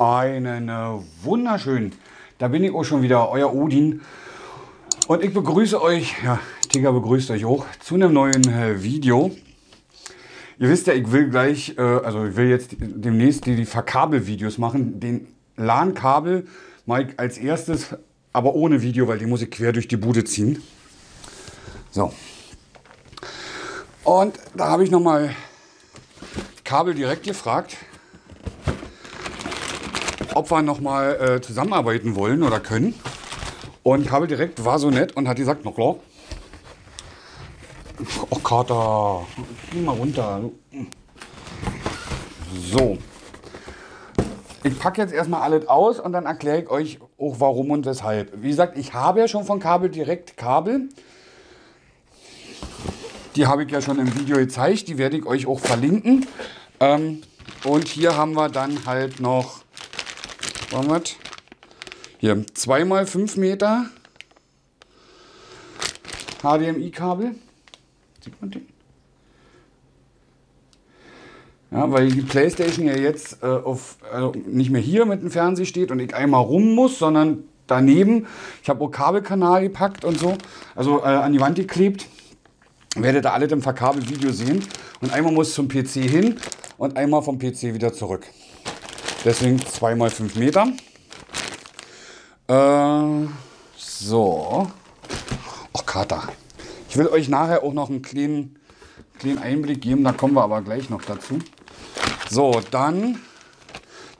Einen wunderschönen, da bin ich auch schon wieder, euer Odin. Und ich begrüße euch, ja, Tiger begrüßt euch auch, zu einem neuen Video. Ihr wisst ja, ich will gleich, also ich will jetzt demnächst die Verkabel-Videos machen. Den LAN-Kabel mache ich als erstes, aber ohne Video, weil die muss ich quer durch die Bude ziehen. So. Und da habe ich nochmal KabelDirekt gefragt, ob wir nochmal zusammenarbeiten wollen oder können. Und KabelDirekt war so nett und hat gesagt, noch klar. Oh Kater, geh mal runter. So. Ich packe jetzt erstmal alles aus und dann erkläre ich euch auch warum und weshalb. Wie gesagt, ich habe ja schon von KabelDirekt Kabel. Die habe ich ja schon im Video gezeigt, die werde ich euch auch verlinken. Und hier haben wir dann halt noch, was? Hier 2x5 Meter HDMI-Kabel. Sieht man den? Ja, weil die PlayStation ja jetzt also nicht mehr hier mit dem Fernseher steht und ich einmal rum muss, sondern daneben. Ich habe auch Kabelkanal gepackt und so, also an die Wand geklebt. Werdet ihr alle im Verkabel-Video sehen. Und einmal muss zum PC hin und einmal vom PC wieder zurück. Deswegen 2x5 Meter. So. Och, Kater. Ich will euch nachher auch noch einen kleinen Einblick geben. Da kommen wir aber gleich noch dazu. So, dann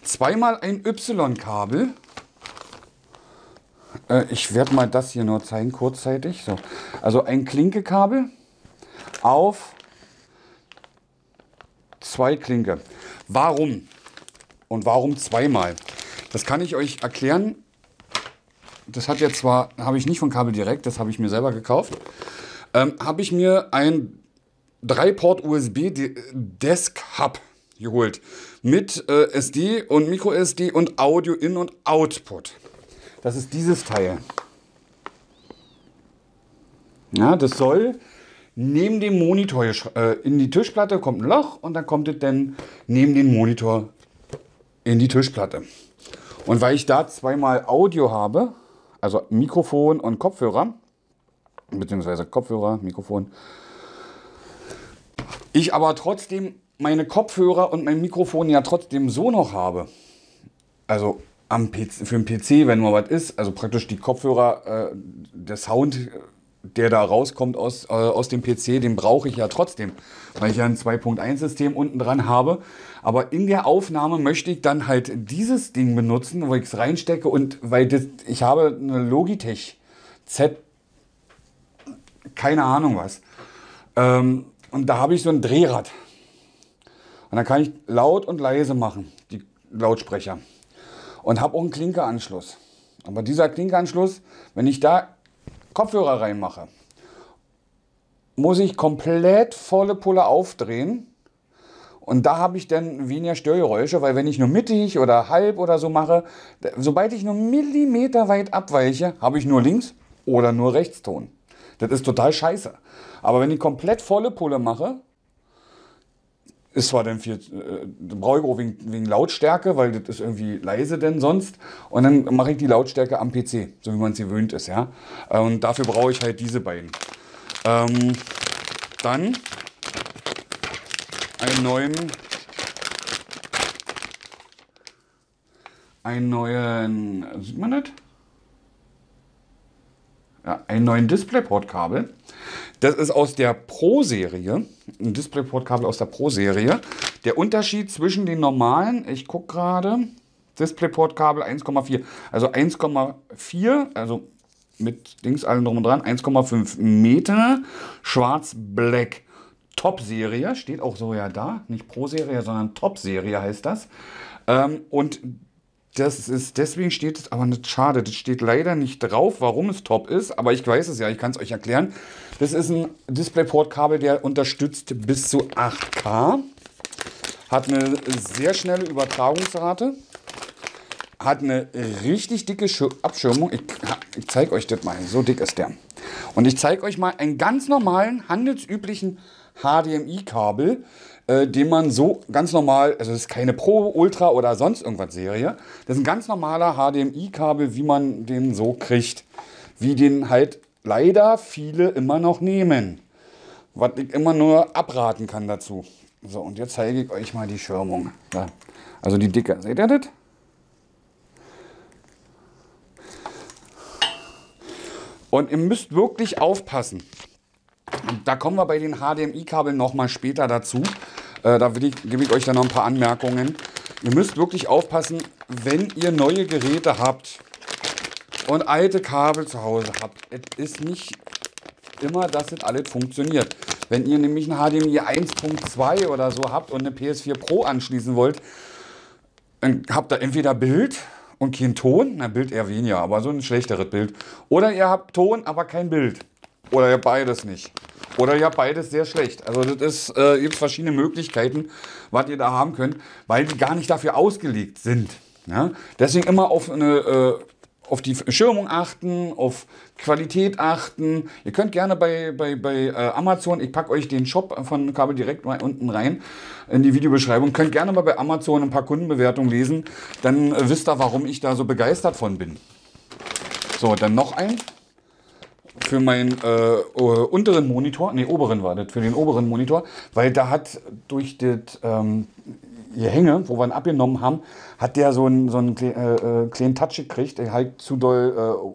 zweimal ein Y-Kabel. Ich werde mal das hier nur zeigen, kurzzeitig. So. Also ein Klinkekabel auf zwei Klinke. Warum? Und warum zweimal? Das kann ich euch erklären. Das hat jetzt zwar, habe ich nicht von KabelDirekt, das habe ich mir selber gekauft. Habe ich mir ein 3-Port USB Desk Hub geholt. Mit SD und Micro SD und Audio In- und Output. Das ist dieses Teil. Ja, das soll neben dem Monitor in die Tischplatte kommt ein Loch und dann kommt es dann neben den Monitor in die Tischplatte. Und weil ich da zweimal Audio habe, also Mikrofon und Kopfhörer, beziehungsweise Kopfhörer, Mikrofon, ich aber trotzdem meine Kopfhörer und mein Mikrofon ja trotzdem so noch habe, also am PC, für den PC, wenn mal was ist, also praktisch die Kopfhörer, der Sound, der da rauskommt aus dem PC, den brauche ich ja trotzdem, weil ich ja ein 2.1-System unten dran habe. Aber in der Aufnahme möchte ich dann halt dieses Ding benutzen, wo ich es reinstecke. Und weil das, ich habe eine Logitech Z, keine Ahnung was. Und da habe ich so ein Drehrad. Und dann kann ich laut und leise machen, die Lautsprecher. Und habe auch einen Klinkeanschluss. Aber dieser Klinkeanschluss, wenn ich da Kopfhörer reinmache, muss ich komplett volle Pulle aufdrehen und da habe ich dann weniger Störgeräusche, weil wenn ich nur mittig oder halb oder so mache, sobald ich nur Millimeter weit abweiche, habe ich nur links oder nur rechts Ton. Das ist total scheiße. Aber wenn ich komplett volle Pulle mache, ist zwar dann viel, brauche ich auch wegen Lautstärke, weil das ist irgendwie leise denn sonst. Und dann mache ich die Lautstärke am PC, so wie man es gewöhnt ist. Ja? Und dafür brauche ich halt diese beiden. Dann einen neuen, sieht man das? Ja, einen neuen DisplayPort-Kabel. Das ist aus der Pro-Serie, ein DisplayPort-Kabel aus der Pro-Serie. Der Unterschied zwischen den normalen, ich gucke gerade, DisplayPort-Kabel 1,4, also 1,4, also mit Dings allen drum und dran, 1,5 Meter, schwarz-black, Top-Serie, steht auch so ja da, nicht Pro-Serie, sondern Top-Serie heißt das. Und das ist, deswegen steht es aber nicht, schade, das steht leider nicht drauf, warum es top ist, aber ich weiß es ja, ich kann es euch erklären. Das ist ein DisplayPort-Kabel, der unterstützt bis zu 8K, hat eine sehr schnelle Übertragungsrate, hat eine richtig dicke Abschirmung, ich zeige euch das mal, so dick ist der. Und ich zeige euch mal einen ganz normalen, handelsüblichen HDMI-Kabel, den man so ganz normal, also das ist keine Pro, Ultra oder sonst irgendwas Serie, das ist ein ganz normaler HDMI-Kabel, wie man den so kriegt, wie den halt leider viele immer noch nehmen, was ich immer nur abraten kann dazu. So, und jetzt zeige ich euch mal die Schirmung. Ja. Also die dicke, seht ihr das? Und ihr müsst wirklich aufpassen. Und da kommen wir bei den HDMI-Kabeln nochmal später dazu. Da gebe ich euch dann noch ein paar Anmerkungen. Ihr müsst wirklich aufpassen, wenn ihr neue Geräte habt und alte Kabel zu Hause habt. Es ist nicht immer, dass das alles funktioniert. Wenn ihr nämlich ein HDMI 1.2 oder so habt und eine PS4 Pro anschließen wollt, dann habt ihr entweder Bild und kein Ton, na Bild eher weniger, aber so ein schlechteres Bild. Oder ihr habt Ton, aber kein Bild. Oder ihr habt beides nicht. Oder ihr habt beides sehr schlecht. Also das ist gibt verschiedene Möglichkeiten, was ihr da haben könnt, weil die gar nicht dafür ausgelegt sind. Ja? Deswegen immer auf eine... auf die Schirmung achten, auf Qualität achten. Ihr könnt gerne bei Amazon, ich packe euch den Shop von KabelDirekt mal unten rein in die Videobeschreibung, könnt gerne mal bei Amazon ein paar Kundenbewertungen lesen, dann wisst ihr, warum ich da so begeistert von bin. So, dann noch ein für meinen unteren Monitor, nee, oberen war das, für den oberen Monitor, weil da hat durch das... hier hänge, wo wir ihn abgenommen haben, hat der so einen kleinen Touch gekriegt, der halt zu doll,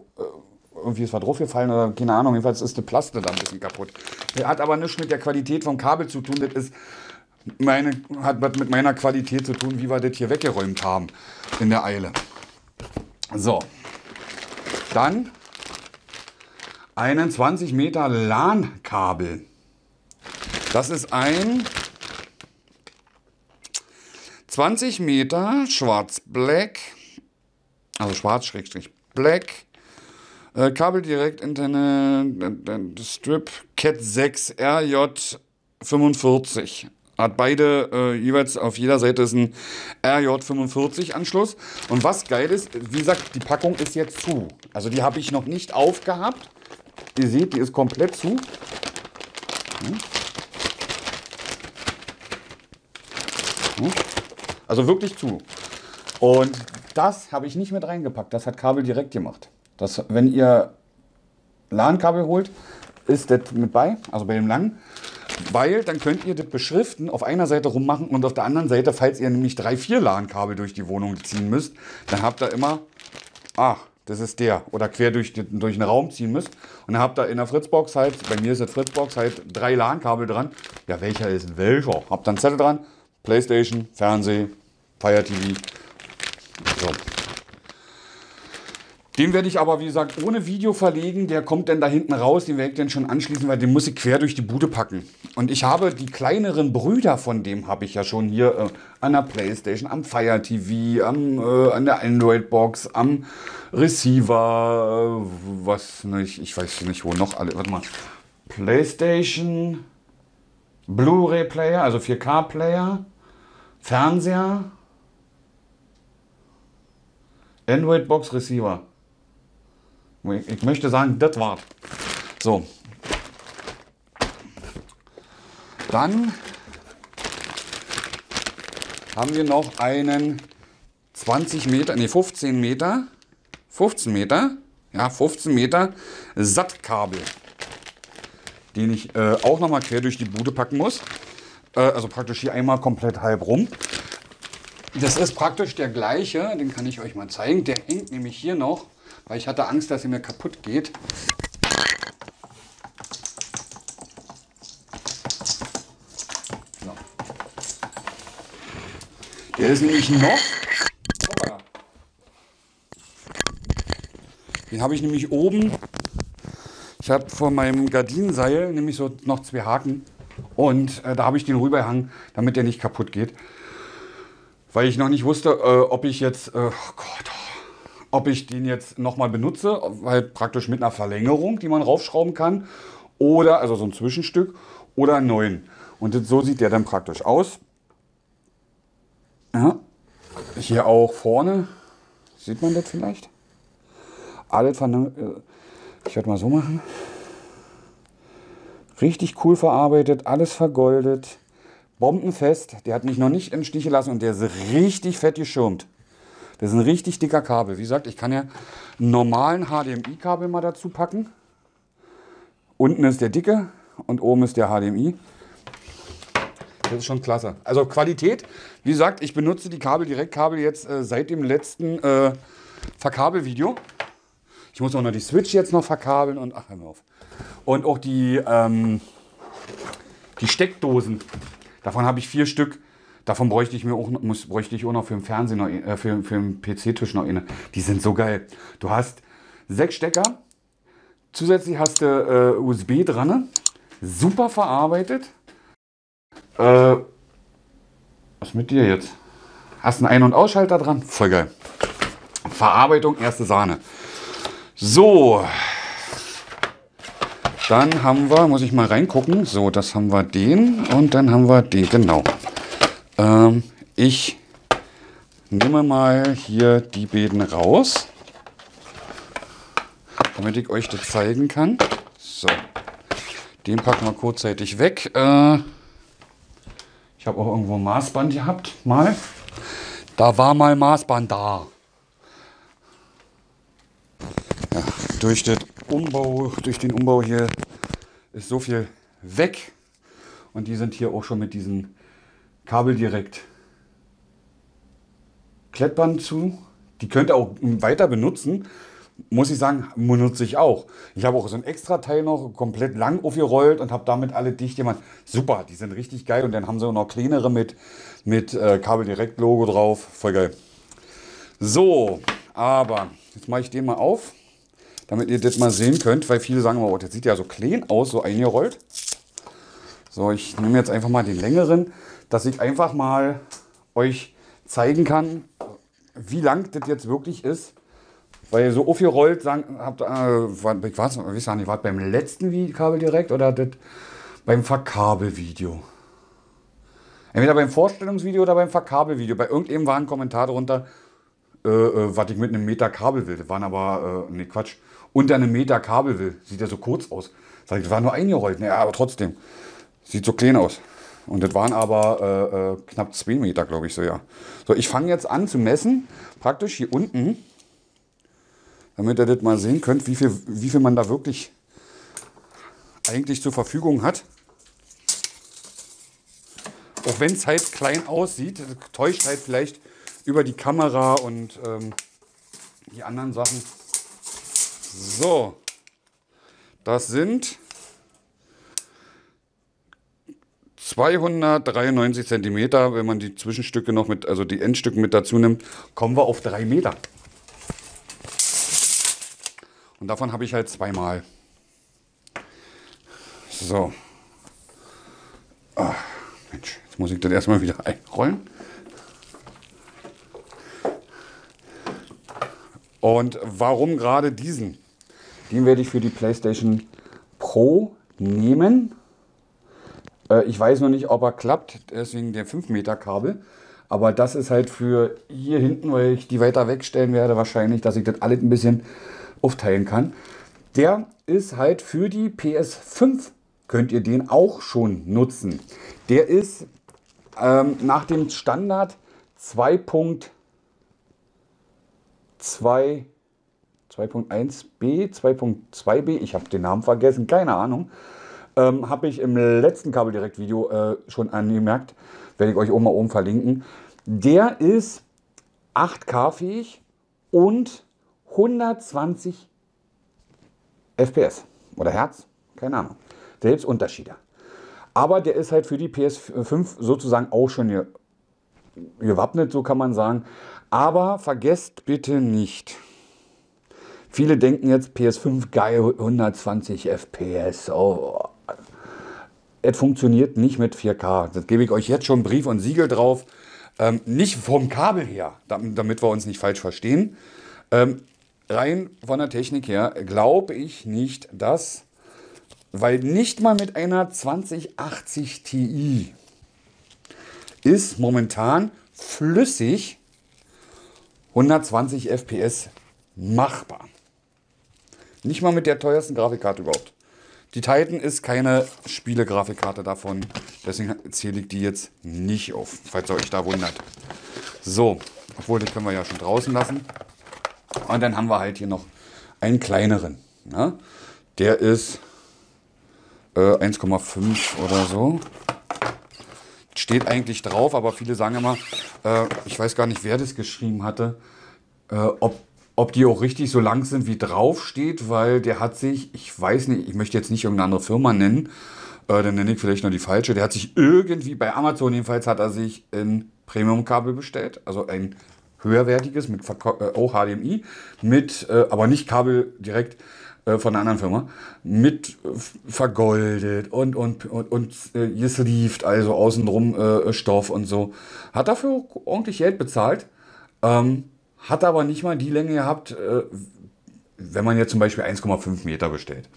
irgendwie ist was draufgefallen oder keine Ahnung, jedenfalls ist die Plaste da ein bisschen kaputt. Der hat aber nichts mit der Qualität vom Kabel zu tun, das ist hat was mit meiner Qualität zu tun, wie wir das hier weggeräumt haben in der Eile. So, dann einen 20 Meter LAN-Kabel. Das ist ein 20 Meter schwarz-black, also schwarz-black, KabelDirekt Internet Strip Cat 6 RJ45. Hat beide, jeweils auf jeder Seite ist ein RJ45 Anschluss. Und was geil ist, wie gesagt, die Packung ist jetzt zu. Also die habe ich noch nicht aufgehabt. Ihr seht, die ist komplett zu. Also wirklich zu. Und das habe ich nicht mit reingepackt. Das hat KabelDirekt gemacht. Das, wenn ihr LAN-Kabel holt, ist das mit bei, also bei dem langen. Weil dann könnt ihr das beschriften, auf einer Seite rummachen und auf der anderen Seite, falls ihr nämlich 3, 4 LAN-Kabel durch die Wohnung ziehen müsst, dann habt ihr immer, ach, das ist der, oder quer durch den Raum ziehen müsst. Und dann habt ihr in der Fritzbox halt, bei mir ist das Fritzbox halt 3 LAN-Kabel dran. Ja, welcher ist welcher? Habt dann Zettel dran. PlayStation, Fernseh, Fire TV. So. Den werde ich aber, wie gesagt, ohne Video verlegen. Der kommt dann da hinten raus. Den werde ich dann schon anschließen, weil den muss ich quer durch die Bude packen. Und ich habe die kleineren Brüder von dem, habe ich ja schon hier an der PlayStation, am Fire TV, an der Android-Box, am Receiver, was nicht, ich weiß nicht, wo noch alle. Warte mal. PlayStation, Blu-ray-Player, also 4K-Player. Fernseher, Android-Box, Receiver. Ich möchte sagen, das war's. So. Dann haben wir noch einen 20 Meter, nee, 15 Meter, 15 Meter, ja, 15 Meter SAT-Kabel, den ich auch nochmal quer durch die Bude packen muss. Also praktisch hier einmal komplett halb rum. Das ist praktisch der gleiche, den kann ich euch mal zeigen. Der hängt nämlich hier noch, weil ich hatte Angst, dass er mir kaputt geht. So. Der ist nämlich noch... Den habe ich nämlich oben. Ich habe vor meinem Gardinenseil nämlich so noch 2 Haken. Und da habe ich den rübergehangen, damit der nicht kaputt geht. Weil ich noch nicht wusste, ob ich jetzt, ob ich den jetzt nochmal benutze, weil praktisch mit einer Verlängerung, die man raufschrauben kann, oder, also so ein Zwischenstück, oder einen neuen. Und das, so sieht der dann praktisch aus. Ja. Hier auch vorne, sieht man das vielleicht? Alles, ich werde mal so machen. Richtig cool verarbeitet, alles vergoldet, bombenfest. Der hat mich noch nicht im Stich gelassen und der ist richtig fett geschirmt. Das ist ein richtig dicker Kabel. Wie gesagt, ich kann ja einen normalen HDMI-Kabel mal dazu packen. Unten ist der dicke und oben ist der HDMI. Das ist schon klasse. Also Qualität, wie gesagt, ich benutze die KabelDirekt-Kabel jetzt seit dem letzten Verkabelvideo. Ich muss auch noch die Switch jetzt noch verkabeln und ach, hör mir auf. Und auch die Steckdosen. Davon habe ich 4 Stück. Davon bräuchte ich auch noch für den Fernsehen, für den PC-Tisch noch eine. Die sind so geil. Du hast 6 Stecker. Zusätzlich hast du USB dran. Super verarbeitet. Was mit dir jetzt? Hast einen Ein- und Ausschalter dran. Voll geil. Verarbeitung, erste Sahne. So. Dann haben wir, muss ich mal reingucken. So, das haben wir den und dann haben wir den, genau. Ich nehme mal hier die beiden raus, damit ich euch das zeigen kann. So, den packen wir kurzzeitig weg. Ich habe auch irgendwo ein Maßband gehabt, mal. Da war mal Maßband da. Ja, durch den Umbau hier ist so viel weg. Und die sind hier auch schon mit diesen KabelDirekt Klettband zu. Die könnt ihr auch weiter benutzen. Muss ich sagen, benutze ich auch. Ich habe auch so ein extra Teil noch komplett lang aufgerollt und habe damit alle dicht gemacht. Super, die sind richtig geil. Und dann haben sie auch noch kleinere mit KabelDirekt Logo drauf. Voll geil. So, aber jetzt mache ich den mal auf, damit ihr das mal sehen könnt, weil viele sagen, oh, das sieht ja so klein aus, so eingerollt. So, ich nehme jetzt einfach mal den längeren, dass ich einfach mal euch zeigen kann, wie lang das jetzt wirklich ist. Weil so aufgerollt, ich weiß nicht, war beim letzten KabelDirekt oder das beim Verkabelvideo? Entweder beim Vorstellungsvideo oder beim Verkabelvideo. Bei irgendjemandem war ein Kommentar darunter, was ich mit einem Meter Kabel will. Das waren aber, nee, Quatsch, unter einem Meter Kabel will. Sieht ja so kurz aus. Sag ich, das war nur eingerollt. Naja, aber trotzdem, sieht so klein aus. Und das waren aber knapp 2 Meter, glaube ich, so, ja. So, ich fange jetzt an zu messen, praktisch hier unten, damit ihr das mal sehen könnt, wie viel man da wirklich eigentlich zur Verfügung hat. Auch wenn es halt klein aussieht, täuscht halt vielleicht über die Kamera und die anderen Sachen. So, das sind 293 cm, wenn man die Zwischenstücke noch mit, also die Endstücke mit dazu nimmt, kommen wir auf 3 Meter. Und davon habe ich halt 2 Mal. So. Oh, Mensch, jetzt muss ich das erstmal wieder einrollen. Und warum gerade diesen? Den werde ich für die PlayStation Pro nehmen. Ich weiß noch nicht, ob er klappt, deswegen der 5 Meter Kabel. Aber das ist halt für hier hinten, weil ich die weiter wegstellen werde wahrscheinlich, dass ich das alles ein bisschen aufteilen kann. Der ist halt für die PS5, könnt ihr den auch schon nutzen. Der ist nach dem Standard 2.2, 2.1b, 2.2b, ich habe den Namen vergessen, keine Ahnung. Habe ich im letzten KabelDirekt-Video schon angemerkt, werde ich euch auch mal oben verlinken. Der ist 8K-fähig und 120 FPS oder Hertz, keine Ahnung. Da gibt es Unterschiede. Aber der ist halt für die PS5 sozusagen auch schon gewappnet, so kann man sagen. Aber vergesst bitte nicht. Viele denken jetzt PS5 geil, 120 FPS. Oh. Es funktioniert nicht mit 4K. Das gebe ich euch jetzt schon Brief und Siegel drauf. Nicht vom Kabel her, damit wir uns nicht falsch verstehen. Rein von der Technik her glaube ich nicht, dass, weil nicht mal mit einer 2080 Ti ist momentan flüssig 120 FPS machbar. Nicht mal mit der teuersten Grafikkarte überhaupt. Die Titan ist keine Spielegrafikkarte davon. Deswegen zähle ich die jetzt nicht auf, falls ihr euch da wundert. So, obwohl, das können wir ja schon draußen lassen. Und dann haben wir halt hier noch einen kleineren. Ne? Der ist 1,5 oder so. Steht eigentlich drauf, aber viele sagen immer, ich weiß gar nicht, wer das geschrieben hatte, ob die auch richtig so lang sind, wie drauf steht, weil der hat sich, ich weiß nicht, ich möchte jetzt nicht irgendeine andere Firma nennen, dann nenne ich vielleicht noch die falsche, der hat sich irgendwie bei Amazon jedenfalls, hat er sich ein Premium-Kabel bestellt, also ein höherwertiges, mit auch HDMI, mit, aber nicht KabelDirekt, von einer anderen Firma, mit vergoldet und gesleeved, also außenrum Stoff und so. Hat dafür ordentlich Geld bezahlt, hat aber nicht mal die Länge gehabt, wenn man jetzt zum Beispiel 1,5 Meter bestellt.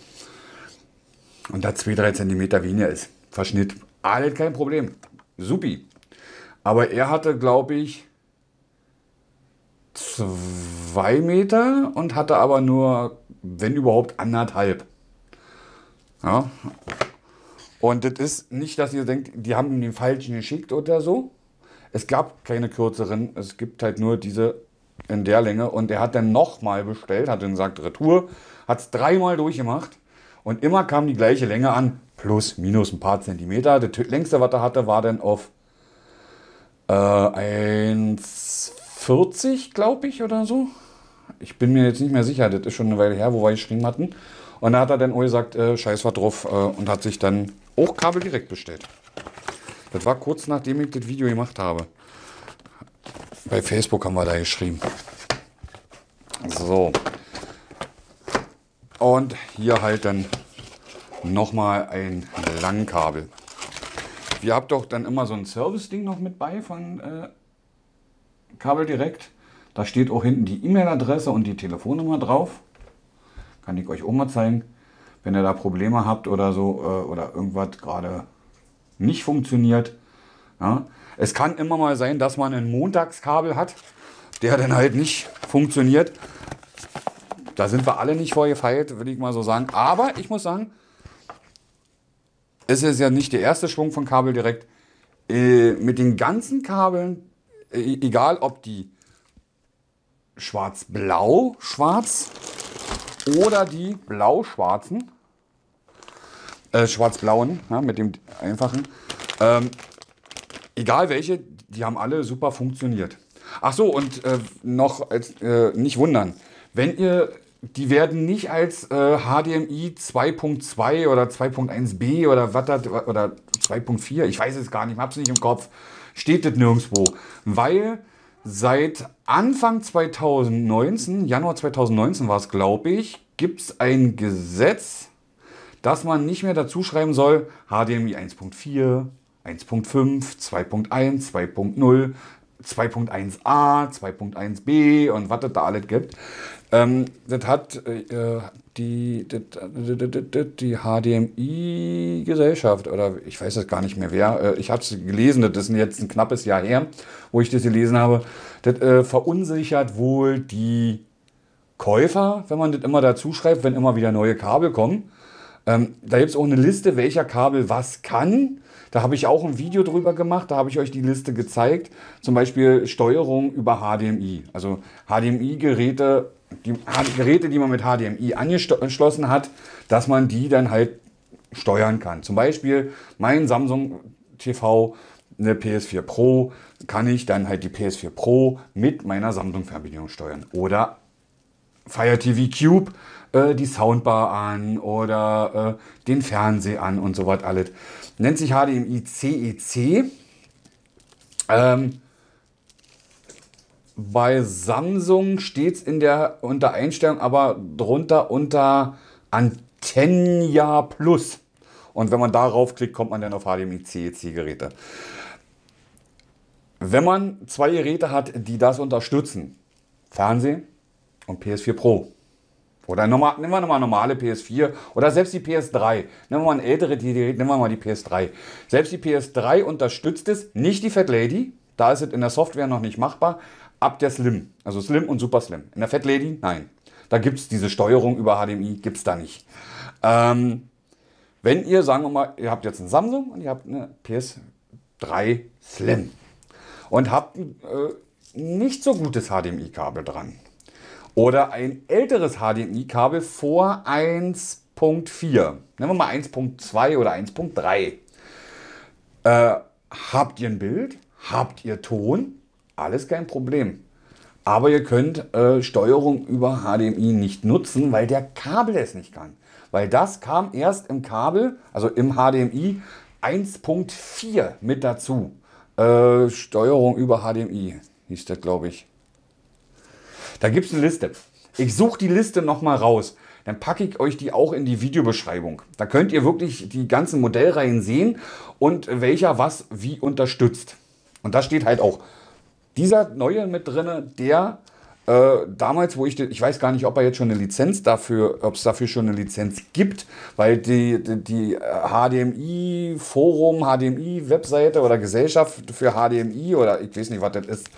Und da 2-3 Zentimeter weniger ist. Verschnitt, alles kein Problem. Supi. Aber er hatte, glaube ich, 2 Meter und hatte aber nur, wenn überhaupt, 1,5. Ja. Und das ist nicht, dass ihr denkt, die haben ihm den falschen geschickt oder so. Es gab keine kürzeren, es gibt halt nur diese in der Länge. Und er hat dann nochmal bestellt, hat dann gesagt, Retour, hat es 3-mal durchgemacht. Und immer kam die gleiche Länge an, plus, minus ein paar Zentimeter. Das längste, was er hatte, war dann auf 1,40, glaube ich, oder so. Ich bin mir jetzt nicht mehr sicher, das ist schon eine Weile her, wo wir geschrieben hatten. Und da hat er dann auch gesagt, scheiß was drauf, und hat sich dann auch KabelDirekt bestellt. Das war kurz nachdem ich das Video gemacht habe. Bei Facebook haben wir da geschrieben. So. Und hier halt dann nochmal ein Langkabel. Ihr habt doch dann immer so ein Service-Ding noch mit bei von KabelDirekt. Da steht auch hinten die E-Mail-Adresse und die Telefonnummer drauf. Kann ich euch auch mal zeigen. Wenn ihr da Probleme habt oder so, oder irgendwas gerade nicht funktioniert. Ja. Es kann immer mal sein, dass man ein Montagskabel hat, der dann halt nicht funktioniert. Da sind wir alle nicht vorgefeilt, würde ich mal so sagen. Aber ich muss sagen, es ist ja nicht der erste Schwung von KabelDirekt. Mit den ganzen Kabeln, egal ob die schwarz-blau, schwarz oder die blau-schwarzen, schwarz-blauen, ja, mit dem einfachen, egal welche, die haben alle super funktioniert. Ach so, und noch nicht wundern, wenn ihr, die werden nicht als HDMI 2.2 oder 2.1b oder was das, oder 2.4, ich weiß es gar nicht, ich hab's nicht im Kopf, steht das nirgendwo, weil seit Anfang 2019, Januar 2019 war es, glaube ich, gibt es ein Gesetz, dass man nicht mehr dazu schreiben soll, HDMI 1.4, 1.5, 2.1, 2.0, 2.1a, 2.1b und was das da alles gibt. Das hat die HDMI-Gesellschaft, oder ich weiß das gar nicht mehr wer, ich habe es gelesen, das ist jetzt ein knappes Jahr her, wo ich das gelesen habe, das verunsichert wohl die Käufer, wenn man das immer dazu schreibt, wenn immer wieder neue Kabel kommen. Da gibt es auch eine Liste, welcher Kabel was kann. Da habe ich auch ein Video drüber gemacht, da habe ich euch die Liste gezeigt. Zum Beispiel Steuerung über HDMI. Also HDMI-Geräte, die Geräte, die man mit HDMI angeschlossen hat, dass man die dann halt steuern kann. Zum Beispiel mein Samsung TV, eine PS4 Pro, kann ich dann halt die PS4 Pro mit meiner Samsung-Fernbedienung steuern. Oder Fire TV Cube, die Soundbar an oder den Fernseher an und so was alles. Nennt sich HDMI CEC. Bei Samsung steht es unter Einstellung, aber drunter unter Antenna Plus. Und wenn man darauf klickt, kommt man dann auf HDMI CEC Geräte. Wenn man zwei Geräte hat, die das unterstützen, Fernsehen und PS4 Pro. Oder normal, nehmen wir nochmal normale PS4 oder selbst die PS3. Nehmen wir mal eine ältere, nehmen wir mal die PS3. Selbst die PS3 unterstützt es, nicht die Fat Lady. Da ist es in der Software noch nicht machbar. Ab der Slim, also Slim und Super Slim. In der Fat Lady, nein. Da gibt es diese Steuerung über HDMI, gibt es da nicht. Wenn ihr, sagen wir mal, ihr habt jetzt einen Samsung und ihr habt eine PS3 Slim und habt ein nicht so gutes HDMI-Kabel dran oder ein älteres HDMI-Kabel vor 1.4, nehmen wir mal 1.2 oder 1.3, habt ihr ein Bild, habt ihr Ton, alles kein Problem. Aber ihr könnt Steuerung über HDMI nicht nutzen, weil der Kabel es nicht kann. Weil das kam erst im Kabel, also im HDMI 1.4 mit dazu. Steuerung über HDMI hieß das, glaube ich. Da gibt es eine Liste. Ich suche die Liste nochmal raus. Dann packe ich euch die auch in die Videobeschreibung. Da könnt ihr wirklich die ganzen Modellreihen sehen und welcher was wie unterstützt. Und da steht halt auch dieser neue mit drin, der damals, wo ich weiß gar nicht, ob er jetzt schon eine Lizenz dafür, ob es dafür schon eine Lizenz gibt, weil die HDMI-Forum, HDMI-Webseite oder Gesellschaft für HDMI oder ich weiß nicht, was das ist,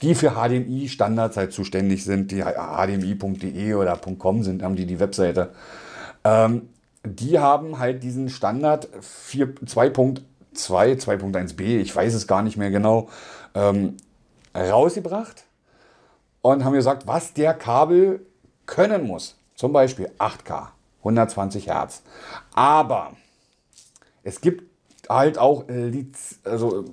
die für HDMI-Standards halt zuständig sind, die HDMI.de oder .com sind, haben die Webseite. Die haben halt diesen Standard 2.2, 2.1b, ich weiß es gar nicht mehr genau, rausgebracht und haben gesagt, was der Kabel können muss. Zum Beispiel 8K, 120 Hertz. Aber es gibt halt auch, also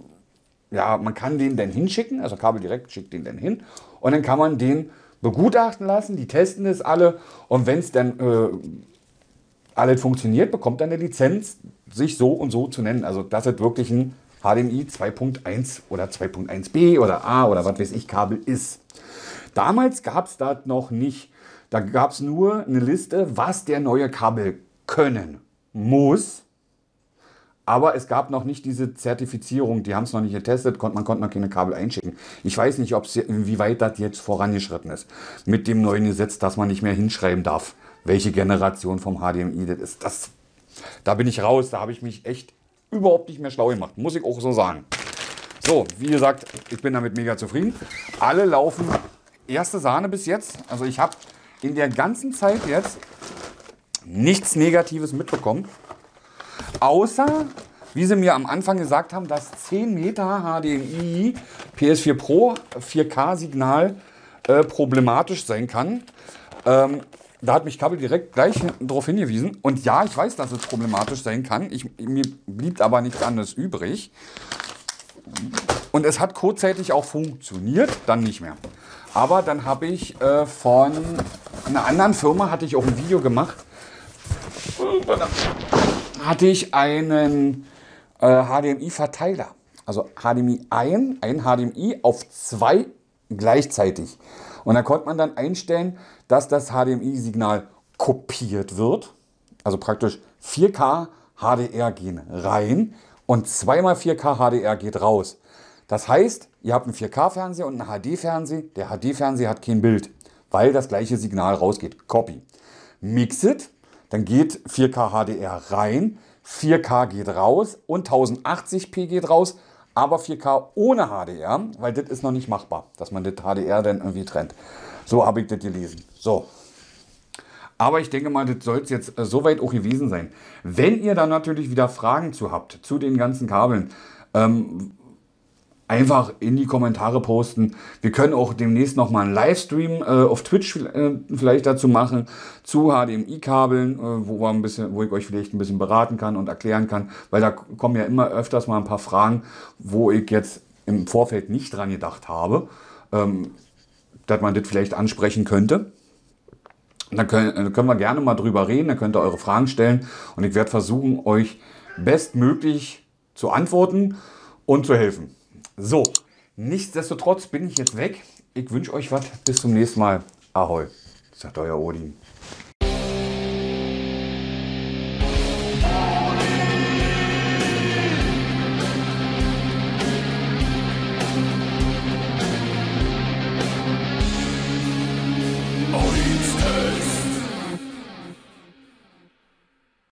ja, man kann den dann hinschicken, also KabelDirekt schickt den dann hin und dann kann man den begutachten lassen, die testen es alle und wenn es dann alles funktioniert, bekommt dann eine Lizenz, sich so und so zu nennen. Also das ist wirklich ein HDMI 2.1 oder 2.1b oder A oder was weiß ich Kabel ist. Damals gab es das noch nicht. Da gab es nur eine Liste, was der neue Kabel können muss. Aber es gab noch nicht diese Zertifizierung. Die haben es noch nicht getestet. Man konnte noch keine Kabel einschicken. Ich weiß nicht, wie weit das jetzt vorangeschritten ist. Mit dem neuen Gesetz, dass man nicht mehr hinschreiben darf, welche Generation vom HDMI das ist. Da bin ich raus. Da habe ich mich echt überhaupt nicht mehr schlau gemacht, muss ich auch so sagen. So, wie gesagt, ich bin damit mega zufrieden. Alle laufen erste Sahne bis jetzt. Also ich habe in der ganzen Zeit jetzt nichts Negatives mitbekommen. Außer, wie sie mir am Anfang gesagt haben, dass 10 Meter HDMI PS4 Pro 4K Signal problematisch sein kann. Da hat mich KabelDirekt gleich darauf hingewiesen. Und ja, ich weiß, dass es problematisch sein kann. Mir blieb aber nichts anderes übrig. Und es hat kurzzeitig auch funktioniert, dann nicht mehr. Aber dann habe ich von einer anderen Firma, hatte ich auch ein Video gemacht, hatte ich einen HDMI-Verteiler. Also HDMI ein HDMI auf 2 gleichzeitig. Und da konnte man dann einstellen, dass das HDMI-Signal kopiert wird. Also praktisch 4K HDR gehen rein und 2x4K HDR geht raus. Das heißt, ihr habt einen 4K-Fernseher und einen HD-Fernseher. Der HD-Fernseher hat kein Bild, weil das gleiche Signal rausgeht. Copy. Mixet, dann geht 4K HDR rein, 4K geht raus und 1080p geht raus. Aber 4K ohne HDR, weil das ist noch nicht machbar, dass man das HDR dann irgendwie trennt. So habe ich das gelesen. So. Aber ich denke mal, das soll es jetzt soweit auch gewesen sein. Wenn ihr dann natürlich wieder Fragen zu habt, zu den ganzen Kabeln, einfach in die Kommentare posten. Wir können auch demnächst nochmal einen Livestream auf Twitch vielleicht dazu machen, zu HDMI-Kabeln, wo ich euch vielleicht ein bisschen beraten kann und erklären kann, weil da kommen ja immer öfters mal ein paar Fragen, wo ich jetzt im Vorfeld nicht dran gedacht habe, dass man das vielleicht ansprechen könnte. Dann können wir gerne mal drüber reden, dann könnt ihr eure Fragen stellen und ich werde versuchen, euch bestmöglich zu antworten und zu helfen. So, nichtsdestotrotz bin ich jetzt weg. Ich wünsche euch was. Bis zum nächsten Mal. Ahoi, sagt euer Odin.